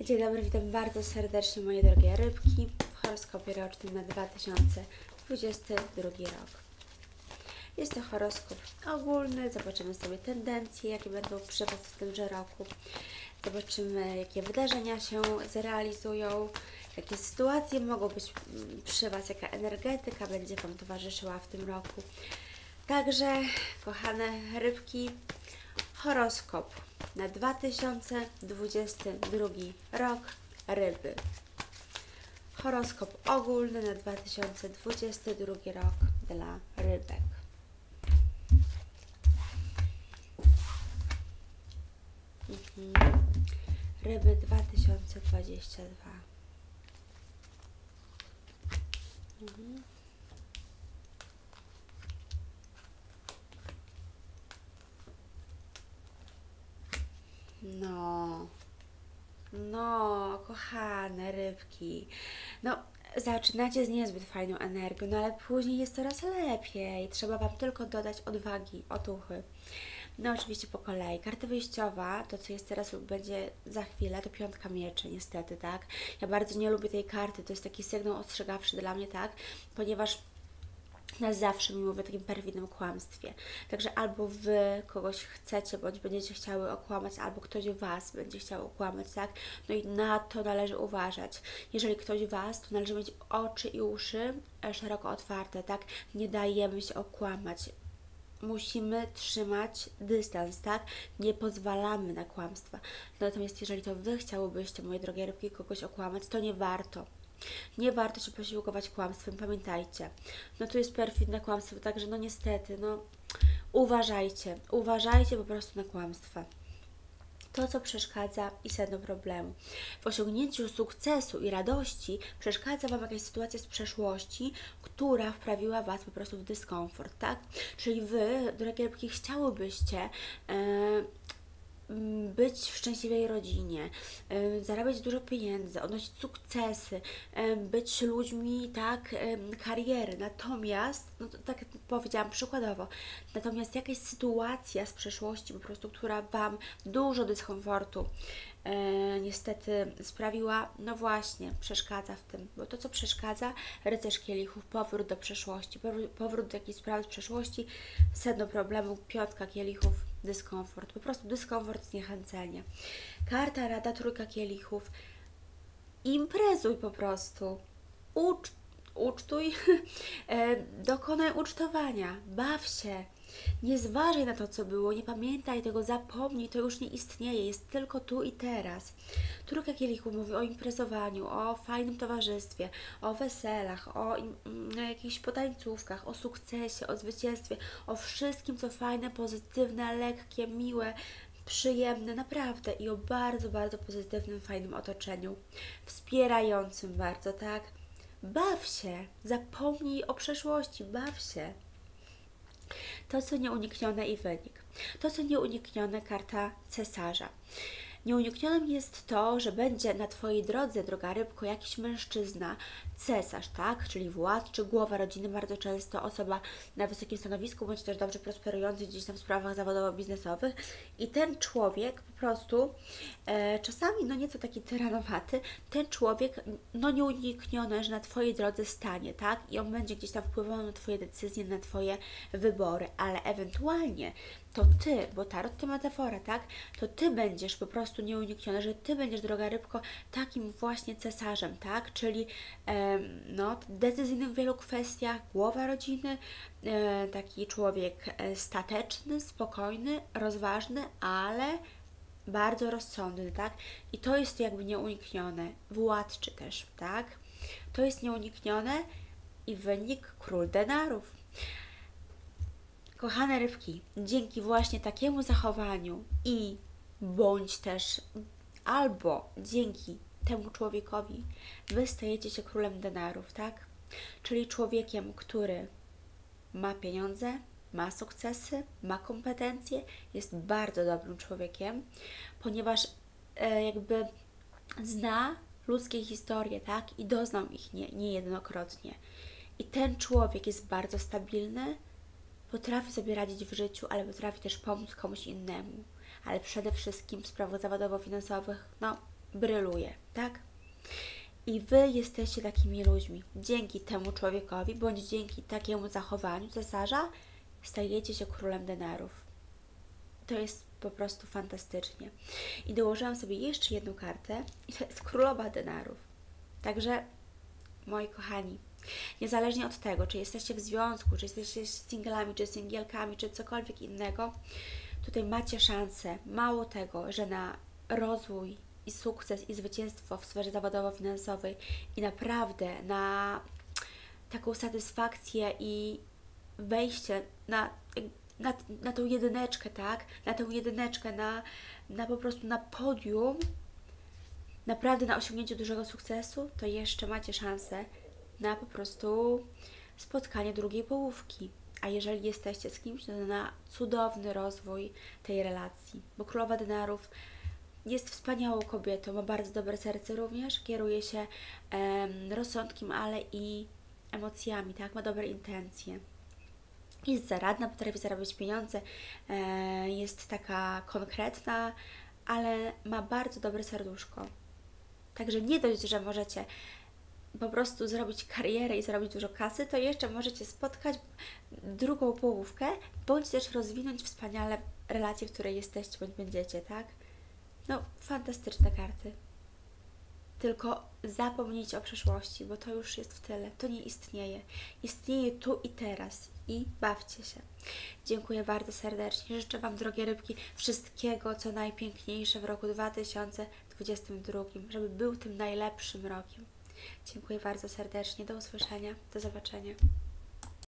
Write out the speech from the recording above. Dzień dobry, witam bardzo serdecznie moje drogie rybki w horoskopie rocznym na 2022 rok. Jest to horoskop ogólny, zobaczymy sobie tendencje, jakie będą przy Was w tymże roku. Zobaczymy, jakie wydarzenia się zrealizują, jakie sytuacje mogą być przy Was, jaka energetyka będzie Wam towarzyszyła w tym roku. Także, kochane rybki, horoskop na 2022 rok, ryby. Horoskop ogólny na 2022 rok dla rybek. Ryby 2022. No, kochane rybki, no zaczynacie z niezbyt fajną energią, no ale później jest coraz lepiej, trzeba Wam tylko dodać odwagi, otuchy. No oczywiście po kolei, karta wyjściowa, to co jest teraz lub będzie za chwilę, to piątka mieczy niestety, tak? Ja bardzo nie lubię tej karty, to jest taki sygnał ostrzegawczy dla mnie, tak? Ponieważ na zawsze mi mówię o takim perfidnym kłamstwie. Także albo Wy kogoś chcecie, bądź będziecie chciały okłamać, albo ktoś Was będzie chciał okłamać, tak? No i na to należy uważać. Jeżeli ktoś Was, to należy mieć oczy i uszy szeroko otwarte, tak? Nie dajemy się okłamać. Musimy trzymać dystans, tak? Nie pozwalamy na kłamstwa. Natomiast jeżeli to Wy chciałybyście, moje drogie rybki, kogoś okłamać, to nie warto. Nie warto się posiłkować kłamstwem, pamiętajcie. No tu jest perfidne kłamstwo, także no niestety, no uważajcie. Uważajcie po prostu na kłamstwa. To, co przeszkadza i sedno problemu. W osiągnięciu sukcesu i radości przeszkadza Wam jakaś sytuacja z przeszłości, która wprawiła Was po prostu w dyskomfort, tak? Czyli Wy, drogie rybki, chciałybyście być w szczęśliwej rodzinie, zarabiać dużo pieniędzy, odnosić sukcesy, być ludźmi, tak, kariery. Natomiast, no to tak powiedziałam przykładowo, natomiast jakaś sytuacja z przeszłości po prostu, która Wam dużo dyskomfortu niestety sprawiła, no właśnie, przeszkadza w tym, bo to, co przeszkadza, rycerz kielichów, powrót do przeszłości, powrót do jakiejś sprawy z przeszłości, sedno problemu, piątka kielichów, dyskomfort, po prostu dyskomfort, zniechęcenie. Karta rada, trójka kielichów, imprezuj po prostu, ucztuj, dokonaj ucztowania, baw się. Nie zważaj na to, co było, nie pamiętaj tego, zapomnij, to już nie istnieje, jest tylko tu i teraz. Trójka kielichów mówi o imprezowaniu, o fajnym towarzystwie, o weselach, o jakichś potańcówkach, o sukcesie, o zwycięstwie, o wszystkim, co fajne, pozytywne, lekkie, miłe, przyjemne, naprawdę i o bardzo, bardzo pozytywnym, fajnym otoczeniu, wspierającym bardzo, tak? Baw się, zapomnij o przeszłości, baw się. To, co nieuniknione i wynik. To, co nieuniknione, karta cesarza. Nieuniknionym jest to, że będzie na Twojej drodze, droga rybko, jakiś mężczyzna, cesarz, tak? Czyli władczy, głowa rodziny, bardzo często osoba na wysokim stanowisku, bądź też dobrze prosperujący gdzieś tam w sprawach zawodowo-biznesowych. I ten człowiek po prostu, czasami no nieco taki tyranowaty, ten człowiek, no nieuniknione, że na Twojej drodze stanie, tak? I on będzie gdzieś tam wpływał na Twoje decyzje, na Twoje wybory, ale ewentualnie to Ty, bo tarot to metafora, tak? To Ty będziesz po prostu nieuniknione, że Ty będziesz, droga rybko, takim właśnie cesarzem, tak? Czyli no, decyzyjny w wielu kwestiach, głowa rodziny, taki człowiek stateczny, spokojny, rozważny, ale bardzo rozsądny, tak? I to jest jakby nieuniknione, władczy też, tak? To jest nieuniknione i wynik król denarów. Kochane rybki, dzięki właśnie takiemu zachowaniu i bądź też albo dzięki temu człowiekowi Wy stajecie się królem denarów, tak? Czyli człowiekiem, który ma pieniądze, ma sukcesy, ma kompetencje, jest bardzo dobrym człowiekiem, ponieważ jakby zna ludzkie historie, tak? I doznał ich niejednokrotnie. I ten człowiek jest bardzo stabilny, potrafi sobie radzić w życiu, ale potrafi też pomóc komuś innemu. Ale przede wszystkim w sprawach zawodowo-finansowych, no bryluje, tak? I Wy jesteście takimi ludźmi. Dzięki temu człowiekowi, bądź dzięki takiemu zachowaniu cesarza, stajecie się królem denarów. To jest po prostu fantastycznie. I dołożyłam sobie jeszcze jedną kartę i to jest królowa denarów. Także, moi kochani, niezależnie od tego, czy jesteście w związku, czy jesteście singlami, czy singielkami, czy cokolwiek innego, tutaj macie szansę, mało tego, że na rozwój i sukces i zwycięstwo w sferze zawodowo-finansowej i naprawdę na taką satysfakcję i wejście na tą jedyneczkę, tak? Na tą jedyneczkę, na po prostu na podium, naprawdę na osiągnięcie dużego sukcesu, to jeszcze macie szansę na po prostu spotkanie drugiej połówki. A jeżeli jesteście z kimś, to na cudowny rozwój tej relacji. Bo królowa denarów jest wspaniałą kobietą, ma bardzo dobre serce również, kieruje się rozsądkiem, ale i emocjami, tak? Ma dobre intencje. Jest zaradna, potrafi zarabiać pieniądze, jest taka konkretna, ale ma bardzo dobre serduszko. Także nie dość, że możecie po prostu zrobić karierę i zrobić dużo kasy, to jeszcze możecie spotkać drugą połówkę, bądź też rozwinąć wspaniale relacje, w której jesteście, bądź będziecie, tak? No, fantastyczne karty. Tylko zapomnijcie o przeszłości, bo to już jest w tyle. To nie istnieje. Istnieje tu i teraz. I bawcie się. Dziękuję bardzo serdecznie. Życzę Wam, drogie rybki, wszystkiego, co najpiękniejsze w roku 2022, żeby był tym najlepszym rokiem. Dziękuję bardzo serdecznie. Do usłyszenia. Do zobaczenia.